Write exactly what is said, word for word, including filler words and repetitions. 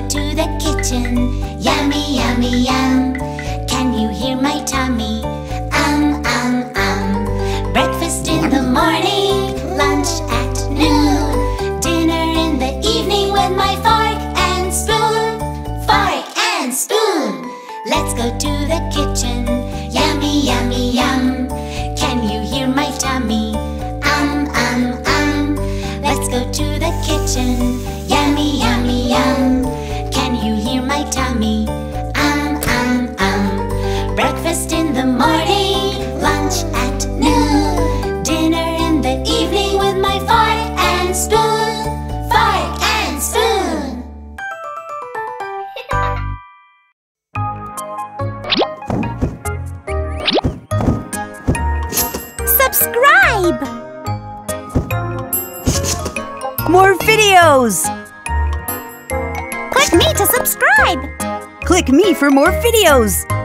go to the kitchen. Yummy, yummy, yum. Can you hear my tummy? Um, um, um. Breakfast in the morning, lunch at noon, dinner in the evening with my fork and spoon. Fork and spoon. Let's go to the kitchen. Yummy, yummy, yum. Can you hear my tummy? Um, um, um. Let's go to the kitchen. Yummy, yummy, yum. Can you hear my tummy? Um, um, um. Breakfast in the morning, lunch at noon, dinner in the evening with my fork and spoon. Fork and spoon. Subscribe! More videos! Click me to subscribe! Click me for more videos!